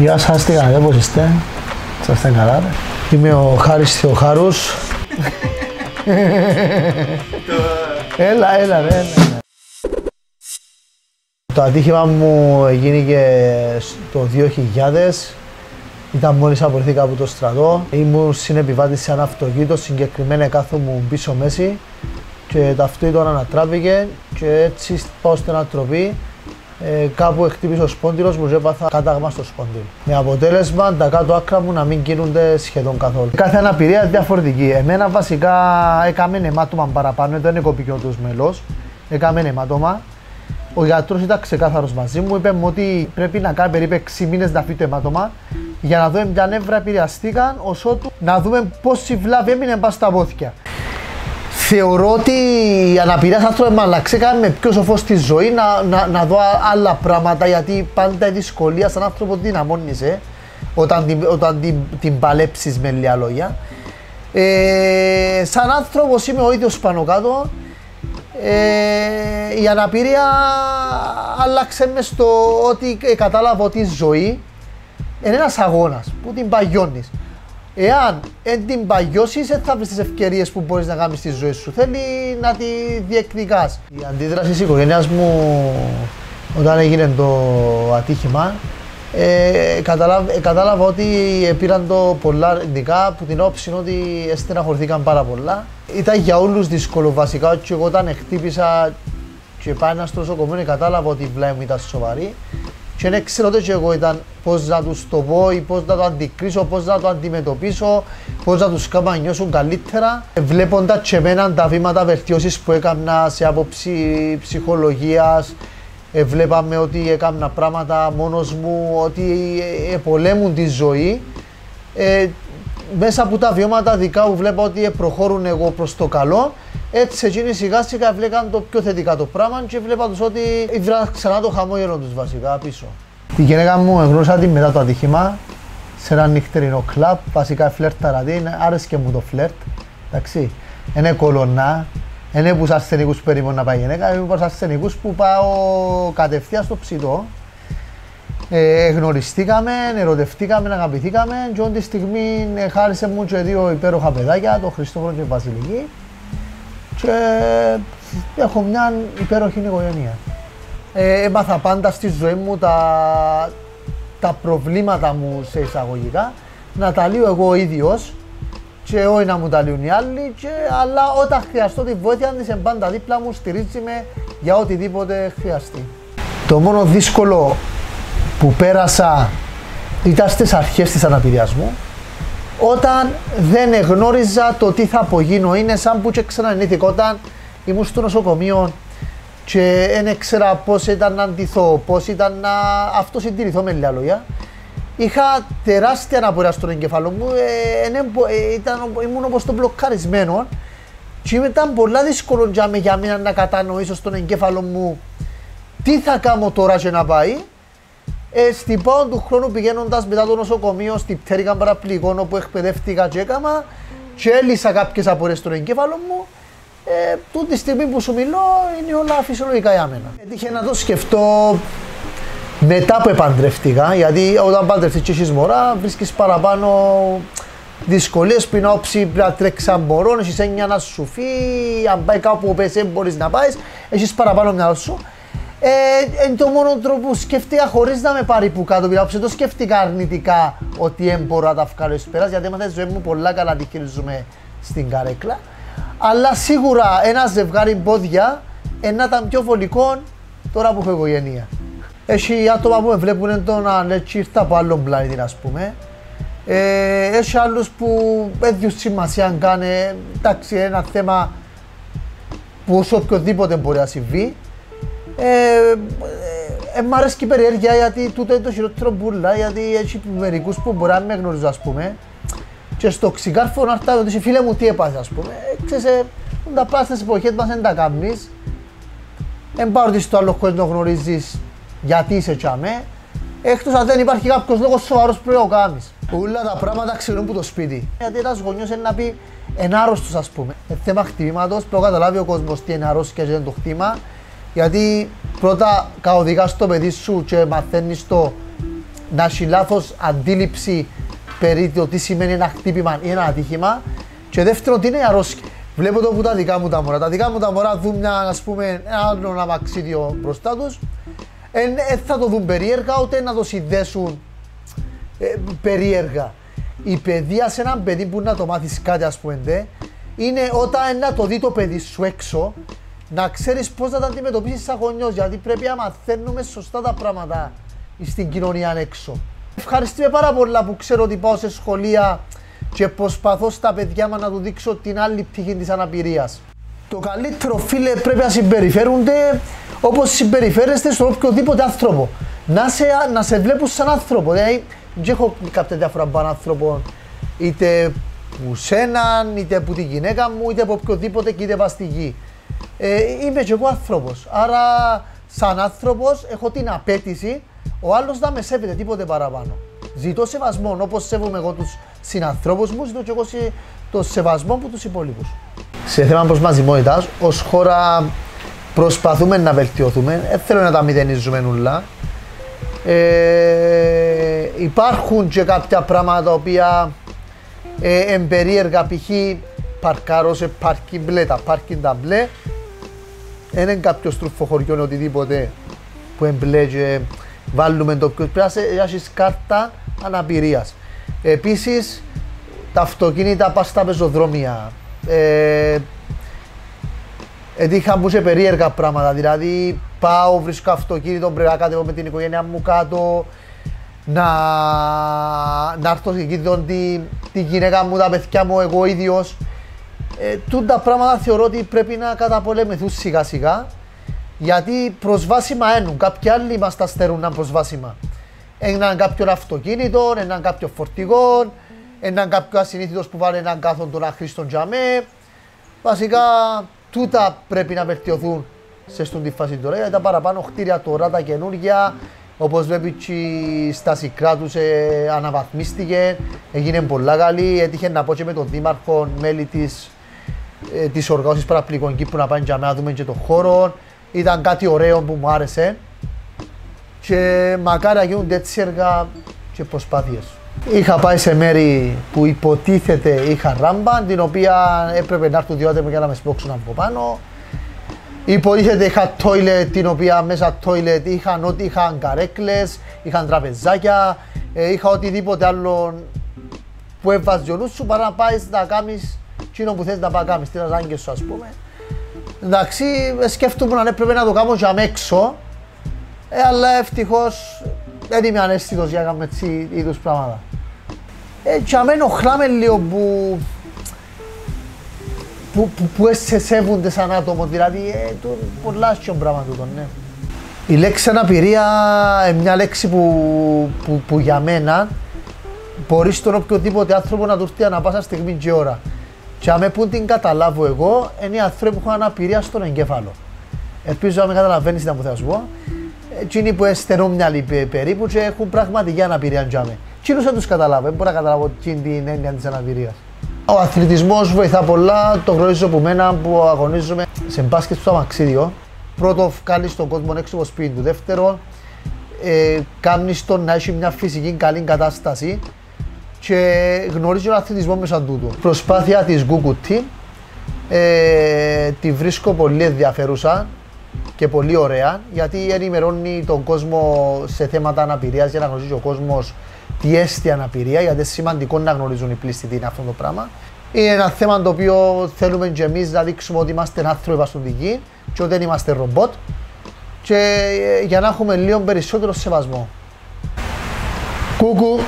Γεια σας, τι καλά, πώς είστε? Σας είστε καλά? Είμαι ο Χάρης Θεοχάρους. Έλα. Το ατύχημα μου γίνει και το 2000. Ήταν μόλις απορρίθηκα από το στρατό. Ήμουν συνεπιβάτης σε ένα αυτοκίνητο, συγκεκριμένα κάθομαι πίσω μέση και το αυτοκίνητο ανατράπηκε και έτσι πάω στην ανατροπή. Κάπου χτύπησε ο σπόντιλος μου και έπαθα κάταγμα στο σπόντιλο. Με αποτέλεσμα τα κάτω άκρα μου να μην κινούνται σχεδόν καθόλου. Κάθε αναπηρία διαφορετική. Εμένα βασικά έκαμε αιματώμα παραπάνω, δεν είναι κοπικιώτος μέλος. Έκαμε αιματώμα. Ο γιατρός ήταν ξεκάθαρος μαζί μου, είπε μου ότι πρέπει να κάνει περίπου 6 μήνες να φύγει το αιματώμα για να δούμε ποια νεύρα επηρεαστήκαν, ωσότου να δούμε πόση βλάβη έμεινε μπας στα πόθηκια. Θεωρώ ότι η αναπηρία σαν τρόπο μαλαξέκα με πιο σοφό στη ζωή να δω άλλα πράγματα, γιατί πάντα η δυσκολία σαν άνθρωπο δυναμώνησε όταν την παλέψεις με λίγα λόγια. Σαν άνθρωπος είμαι ο ίδιος πάνω κάτω. Η αναπηρία άλλαξε με στο ότι κατάλαβα ότι η ζωή είναι ένας αγώνας που την παγιώνεις. Εάν την παγιώσεις, θα βρεις τις ευκαιρίες που μπορείς να κάνεις στη ζωή σου. Θέλει να τη διεκδικάς. Η αντίδραση της οικογένειας μου όταν έγινε το ατύχημα, κατάλαβα ότι πήραν το πολλά αρνητικά, που την όψη ότι στεναχωρηθήκαν πάρα πολλά. Ήταν για όλους δύσκολο βασικά, και εγώ όταν χτύπησα και πάει ένας στο νοσοκομείο κατάλαβα ότι η βλάβη μου ήταν σοβαρή και δεν ξέρω και εγώ ήταν πώς να τους το πω ή πώς να το αντικρίσω, πώς να το αντιμετωπίσω, πώς να τους κάνω να νιώσουν καλύτερα. Βλέποντας και εμένα τα βήματα βελτιώσεις που έκανα σε άποψη ψυχολογίας, βλέπαμε ότι έκανα πράγματα μόνος μου, ότι πολέμουν τη ζωή. Μέσα από τα βιώματα δικά μου βλέπω ότι προχώρουν εγώ προς το καλό. Έτσι εκείνοι σιγά σιγά βλέπαν το πιο θετικά το πράγμα και βλέπα τους ότι βρήκαν ξανά το χαμόγελο τους βασικά πίσω. Τη γυναίκα μου εγνώρισα τη μετά το ατύχημα σε ένα νυχτερινό κλαμπ, βασικά φλερτάρα την, άρεσε και μου το φλερτ, εντάξει. Είναι κολονά, είναι που στους ασθενικούς περίμενα να πάει γυναίκα, είναι που στους ασθενικούς που πάω κατευθείαν στο ψητό. Γνωριστήκαμε, ερωτευτήκαμε, αγαπηθήκαμε και όλη τη στιγμή χάρισε μου και δύο υπέροχα παιδάκια, τον Χριστό και η Βασιλική, και έχω μια υπέροχη οικογένεια. Έμαθα πάντα στη ζωή μου τα προβλήματα μου σε εισαγωγικά να τα λύω εγώ ίδιος και όχι να μου τα λύουν οι άλλοι, αλλά όταν χρειαστώ τη βοήθεια της πάντα δίπλα μου, στηρίζει με για οτιδήποτε χρειαστεί. Το μόνο δύσκολο που πέρασα ήταν στις αρχές της αναπηρίας μου, όταν δεν εγνώριζα το τι θα απογίνω. Είναι σαν που και ξανανήθηκα όταν ήμουν στο νοσοκομείο και δεν ήξερα πώς ήταν να αντιθώ, πώς ήταν να αυτοσυντηρηθώ με λίγα λόγια. Είχα τεράστια αναπορία στον εγκεφαλό μου, ήμουν όπως το μπλοκαρισμένο και ήταν πολλά δύσκολο για μένα να κατανοήσω στον εγκέφαλο μου τι θα κάνω τώρα και να πάει. Στην πάω του χρόνου πηγαίνοντας μετά το νοσοκομείο στην πτέρυγα παραπληγών όπου εκπαιδεύτηκα και έκαμα και έλυσα κάποιες απορίες στον εγκέφαλο μου, τούτη στιγμή που σου μιλώ είναι όλα φυσιολογικά για μένα. Έτυχε να το σκεφτώ μετά που επαντρεύτηκα, γιατί όταν παντρευτείς και έχεις μωρά βρίσκεις παραπάνω δυσκολίες, πριν όψη να τρέξεις αν μπορώ, έχεις έννοια να σου φύγει, αν πάει κάπου δεν μπορείς να πάεις, έχεις παραπάνω μυαλό σου. Εν το μόνο τρόπο σκέφτηκα χωρίς να με πάρει που κάτω πειράξε, το σκέφτηκα αρνητικά ότι μπορώ να τα βγάλω εις πέρας, γιατί έμαθα τη ζωή μου πολλά καλά να χειρίζομαι στην καρέκλα. Αλλά σίγουρα ένα ζευγάρι πόδια να ήταν πιο βολικό τώρα που έχω οικογένεια. Έχει άτομα που με βλέπουν τον έτσι ήρθα από άλλον πλανήτη, ας πούμε. Έχει άλλους που έδιου σημασία αν κάνει, εντάξει, ένα θέμα που όσο οποιοδήποτε μπορεί να συμβεί. Μ' αρέσει και η περιέργεια, γιατί τούτο είναι το χειρότερο μπουλά, γιατί έχει μερικούς που μπορεί να με γνωρίζουν, ας πούμε, και στο ξυκάρφο να έρθει να ρωτήσει φίλε μου τι έπαθε, ας πούμε. Ξέρεις, τα πράγματα στις εποχές μας δεν τα κάνεις, δεν πάρω ότι στο άλλο κόσμο γνωρίζεις γιατί είσαι τσάμε, εκτός αν δεν υπάρχει κάποιος λόγος σοβαρός που πρέπει να κάνεις. Όλα τα πράγματα ξερούν από το σπίτι, γιατί ένας γονιός είναι να πει ενάρρωστος, ας πούμε. Θέμα χτυπήματος, πρέπει να καταλάβει ο κόσμος τι είναι αρρώστια και δεν είναι το χτήμα. Γιατί πρώτα καωδικά στο παιδί σου και μαθαίνεις το να έχει λάθος αντίληψη περί το τι σημαίνει ένα χτύπημα ή ένα ατύχημα. Και δεύτερον, τι είναι η αρρώσκη. Βλέπω το που τα δικά μου τα μωρά. Τα δικά μου τα μωρά δουν μια, ας πούμε, ένα άλλο ένα μαξίδιο μπροστά τους. Θα το δουν περίεργα, ούτε να το συνδέσουν περίεργα. Η παιδεία σε έναν παιδί που να το μάθεις κάτι, ας πούμε, είναι όταν να το δει το παιδί σου έξω, να ξέρεις πώς να τα αντιμετωπίσεις σαν γονιός, γιατί πρέπει να μαθαίνουμε σωστά τα πράγματα στην κοινωνία έξω. Ευχαριστούμε πάρα πολλά που ξέρω ότι πάω σε σχολεία και προσπαθώ στα παιδιά μου να του δείξω την άλλη πτυχή της αναπηρίας. Το καλύτερο, φίλε, πρέπει να συμπεριφέρονται όπως συμπεριφέρεστε στον οποιοδήποτε άνθρωπο. Να σε βλέπουν σαν άνθρωπο. Δηλαδή, δεν έχω κάποια διάφορα από άνθρωπο, είτε που σέναν, είτε που τη γυναίκα μου, είτε από οποιοδήποτε και είτε στη γη. Είμαι και εγώ άνθρωπος. Άρα, σαν άνθρωπος, έχω την απέτηση ο άλλος να με σέβεται, τίποτε παραπάνω. Ζητώ σεβασμό, όπως σέβομαι εγώ τους συνανθρώπους μου, ζητώ και εγώ το σεβασμό που τους υπόλοιπους. Σε θέμα προσβασιμότητας, ως χώρα προσπαθούμε να βελτιωθούμε, δεν θέλω να τα μηδενίζουμε νουλά. Υπάρχουν και κάποια πράγματα τα οποία εμπερίεργα, π.χ. παρκάρω σε πάρκιν μπλε, τα πάρκιν τα μπλε. Δεν είναι κάποιο τρουφοχωριό ή οτιδήποτε που εμπλε και βάλουμε το πιο πράσινο, έχεις κάρτα αναπηρίας. Επίσης, τα αυτοκίνητα πας στα πεζοδρόμια. Είχα μου σε περίεργα πράγματα, δηλαδή πάω, βρίσκω αυτοκίνητο, πρέπει να κατεβώ με την οικογένειά μου κάτω, να έρθω εκεί, δω τη γυναίκα μου, τα παιδιά μου, εγώ ίδιος. Τούτα πράγματα θεωρώ ότι πρέπει να καταπολεμηθούν σιγά σιγά. Γιατί προσβάσιμα ένουν, κάποιοι άλλοι μας τα στερούν να προσβάσιμα. Έναν κάποιον αυτοκίνητο, έναν κάποιον φορτηγό, έναν κάποιον ασυνήθιτος που βάλει έναν κάθον τον αχρήστον τζαμέ. Βασικά, τούτα πρέπει να βελτιωθούν σε αυτήν τη φάση τώρα, γιατί τα παραπάνω χτίρια τώρα, τα καινούργια, όπως βλέπει η στάση κράτους αναβαθμίστηκε, έγινε πολλά καλή, έτυχε να πω και με τον δήμαρχο, μέλη της οργάνωσης παραπληγών Κύπρου να πάνε τζαμέ, να δούμε και τον χώρο. Ήταν κάτι ωραίο που μου άρεσε και μακάρι να γίνονται έτσι έργα και προσπάθειες. Είχα πάει σε μέρη που υποτίθεται είχα ράμπα, την οποία έπρεπε να έρθουν δύο άτομα για να με σπρώξουν από πάνω. Υποτίθεται είχα τόιλετ, την οποία μέσα τόιλετ είχαν καρέκλες, είχαν τραπεζάκια, είχα οτιδήποτε άλλο που έβαζε ο νους σου παρά να πάει να κάνεις εκείνο που θες να πάει να κάνεις, τις ανάγκες σου, ας πούμε. Εντάξει, σκέφτομαι αν έπρεπε να το κάνω για μέξω, αλλά ευτυχώς δεν είμαι ανέστητος για να κάνουμε έτσι είδους πράγματα. Για μένα ενοχλάμε λίγο που σε σέβονται σαν άτομο, δηλαδή πολλά άσχημα πράγματα τούτο, ναι. Η λέξη αναπηρία είναι μια λέξη που για μένα μπορεί στον οποιοδήποτε άνθρωπο να του έρθει ανά πάσα στιγμή και ώρα. Και αν με πούν την καταλάβω εγώ, είναι οι άνθρωποι που έχουν αναπηρία στον εγκέφαλο. Ελπίζω να με καταλαβαίνεις ήταν που θα σου πω. Εκείνοι που εστερούν μυαλί περίπου και έχουν πραγματική αναπηρία για μένα. Εκείνους δεν τους καταλάβω, δεν μπορώ να καταλάβω την έννοια της αναπηρίας. Ο αθλητισμός βοηθά πολλά, το γνωρίζω από μένα που αγωνίζομαι σε μπάσκετ στο αμαξίδιο. Πρώτο, κάνεις τον κόσμο έξω από σπίτι του. Δεύτερο, κάνεις τον να έχει μια φυσική καλή κατάσταση. Και γνωρίζει τον αθλητισμό μέσα τούτο. Προσπάθεια της Google Team τη βρίσκω πολύ ενδιαφέρουσα και πολύ ωραία, γιατί ενημερώνει τον κόσμο σε θέματα αναπηρίας για να γνωρίζει ο κόσμος τι έστι αναπηρία, γιατί είναι σημαντικό να γνωρίζουν οι πλήστοι τι είναι αυτό το πράγμα. Είναι ένα θέμα το οποίο θέλουμε και εμείς να δείξουμε ότι είμαστε άνθρωποι στον τη γη και ότι δεν είμαστε ρομπότ και για να έχουμε λίγο περισσότερο σεβασμό. Κούκου.